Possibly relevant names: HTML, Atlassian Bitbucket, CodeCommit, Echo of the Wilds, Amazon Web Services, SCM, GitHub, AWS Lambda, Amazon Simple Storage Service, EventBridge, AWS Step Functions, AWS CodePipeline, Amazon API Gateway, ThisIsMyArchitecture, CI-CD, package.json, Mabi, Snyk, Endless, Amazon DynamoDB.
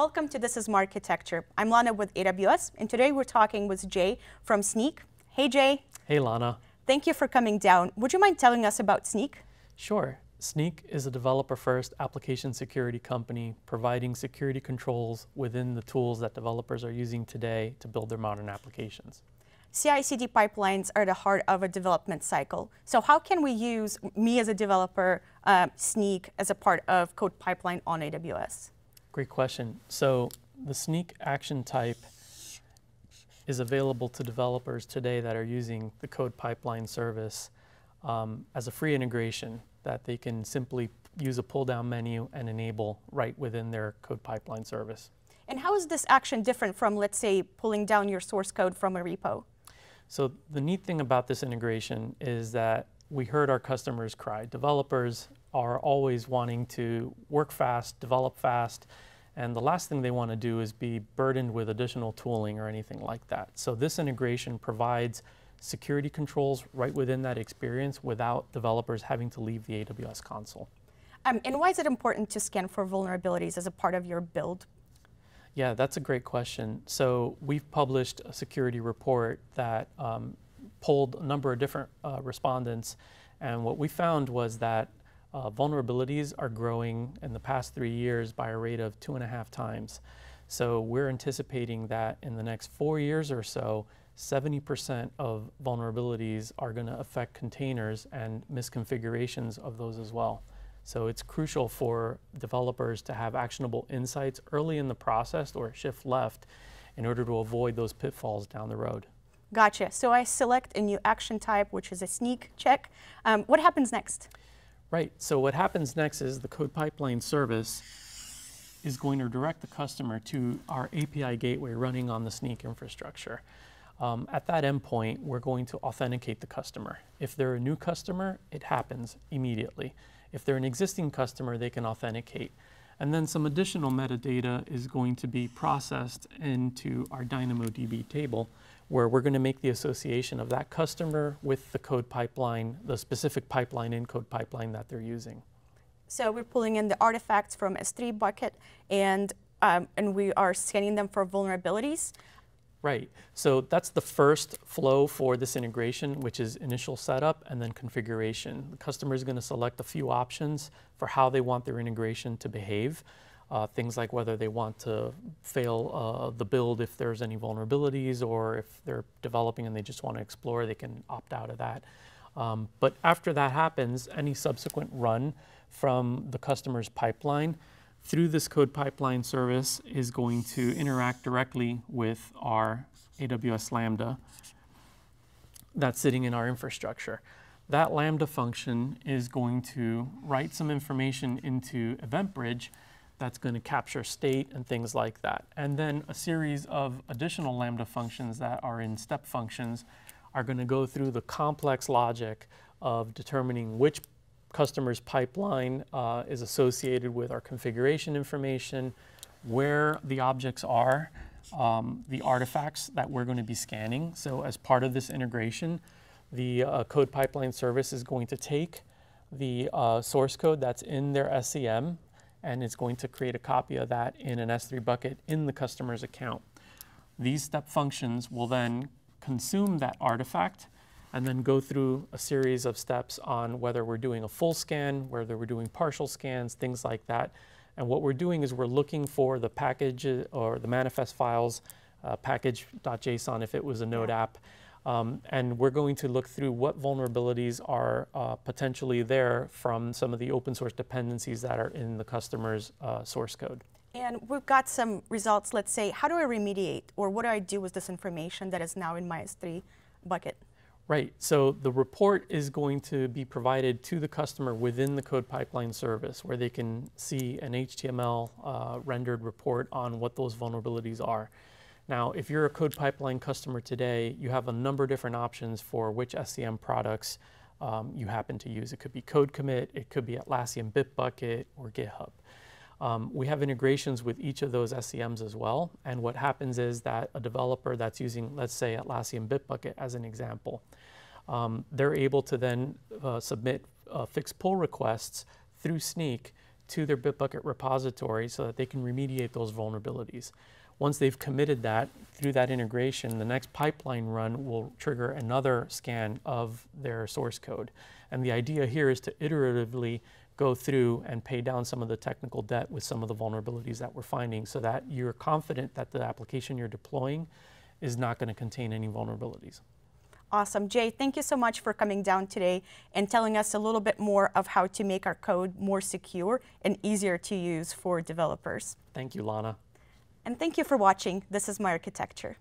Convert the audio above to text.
Welcome to This Is Marketecture. I'm Lana with AWS, and today we're talking with Jay from Snyk. Hey, Jay. Hey, Lana. Thank you for coming down. Would you mind telling us about Snyk? Sure. Snyk is a developer-first application security company providing security controls within the tools that developers are using today to build their modern applications. CI-CD pipelines are the heart of a development cycle. So how can we use, me as a developer, Snyk as a part of CodePipeline on AWS? Great question. So the Snyk action type is available to developers today that are using the CodePipeline service as a free integration that they can simply use a pull-down menu and enable right within their CodePipeline service. And how is this action different from, let's say, pulling down your source code from a repo? So the neat thing about this integration is that we heard our customers cry. Developers are always wanting to work fast, develop fast, and the last thing they want to do is be burdened with additional tooling or anything like that. So this integration provides security controls right within that experience without developers having to leave the AWS console. And why is it important to scan for vulnerabilities as a part of your build? Yeah, that's a great question. So we've published a security report that polled a number of different respondents, and what we found was that vulnerabilities are growing in the past 3 years by a rate of 2.5 times. So we're anticipating that in the next 4 years or so, 70% of vulnerabilities are going to affect containers and misconfigurations of those as well. So it's crucial for developers to have actionable insights early in the process or shift left in order to avoid those pitfalls down the road. Gotcha. So I select a new action type, which is a Snyk check. What happens next? Right. So what happens next is the CodePipeline service is going to direct the customer to our API gateway running on the Snyk infrastructure. At that endpoint, we're going to authenticate the customer. If they're a new customer, it happens immediately. If they're an existing customer, they can authenticate. And then some additional metadata is going to be processed into our DynamoDB table, where we're going to make the association of that customer with the code pipeline, the specific pipeline in code pipeline that they're using. So we're pulling in the artifacts from S3 bucket, and we are scanning them for vulnerabilities. Right. So that's the first flow for this integration, which is initial setup and then configuration. The customer is going to select a few options for how they want their integration to behave. Things like whether they want to fail the build if there's any vulnerabilities, or if they're developing and they just want to explore, they can opt out of that. But after that happens, any subsequent run from the customer's pipeline through this code pipeline service is going to interact directly with our AWS Lambda that's sitting in our infrastructure. That Lambda function is going to write some information into EventBridge that's going to capture state and things like that. And then a series of additional Lambda functions that are in Step Functions are going to go through the complex logic of determining which customer's pipeline is associated with our configuration information, where the objects are, the artifacts that we're going to be scanning. So as part of this integration, the code pipeline service is going to take the source code that's in their SCM, and it's going to create a copy of that in an S3 bucket in the customer's account. These step functions will then consume that artifact and then go through a series of steps on whether we're doing a full scan, whether we're doing partial scans, things like that. And what we're doing is we're looking for the package or the manifest files, package.json if it was a Node app. And we're going to look through what vulnerabilities are potentially there from some of the open source dependencies that are in the customer's source code. And we've got some results. Let's say, how do I remediate, or what do I do with this information that is now in my S3 bucket? Right. So the report is going to be provided to the customer within the code pipeline service, where they can see an HTML rendered report on what those vulnerabilities are. Now, if you're a code pipeline customer today, you have a number of different options for which SCM products you happen to use. It could be CodeCommit, it could be Atlassian Bitbucket, or GitHub. We have integrations with each of those SCMs as well. And what happens is that a developer that's using, let's say, Atlassian Bitbucket as an example, they're able to then submit fixed pull requests through Snyk to their Bitbucket repository so that they can remediate those vulnerabilities. Once they've committed that, through that integration, the next pipeline run will trigger another scan of their source code. And the idea here is to iteratively go through and pay down some of the technical debt with some of the vulnerabilities that we're finding so that you're confident that the application you're deploying is not going to contain any vulnerabilities. Awesome. Jay, thank you so much for coming down today and telling us a little bit more of how to make our code more secure and easier to use for developers. Thank you, Lana. And thank you for watching. This is My Architecture.